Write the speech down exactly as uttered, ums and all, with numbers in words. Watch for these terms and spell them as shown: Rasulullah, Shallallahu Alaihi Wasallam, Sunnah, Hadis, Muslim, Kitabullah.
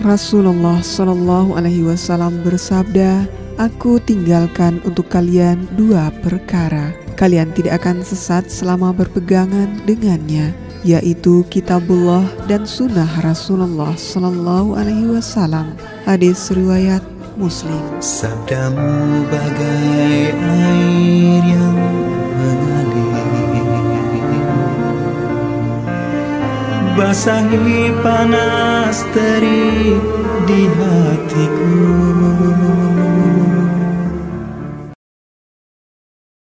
Rasulullah Shallallahu Alaihi Wasallam bersabda, "Aku tinggalkan untuk kalian dua perkara. Kalian tidak akan sesat selama berpegangan dengannya, yaitu Kitabullah dan Sunnah Rasulullah Shallallahu Alaihi Wasallam." Hadis riwayat Muslim. Sabdamu bagai air yang mengalir, basahi panas terik di hatiku.